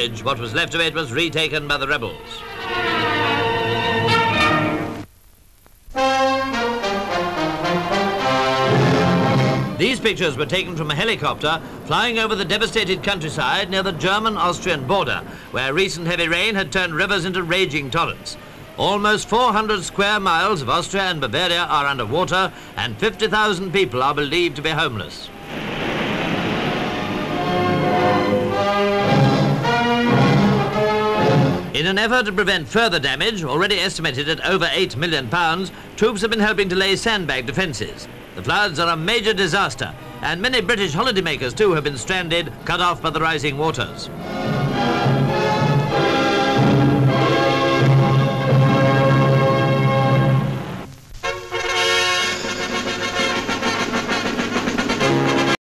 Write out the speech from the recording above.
hostage, what was left of it was retaken by the rebels. These pictures were taken from a helicopter flying over the devastated countryside near the German-Austrian border, where recent heavy rain had turned rivers into raging torrents. Almost 400 square miles of Austria and Bavaria are underwater, and 50,000 people are believed to be homeless. In an effort to prevent further damage, already estimated at over £8 million, troops have been helping to lay sandbag defences. The floods are a major disaster, and many British holidaymakers too have been stranded, cut off by the rising waters.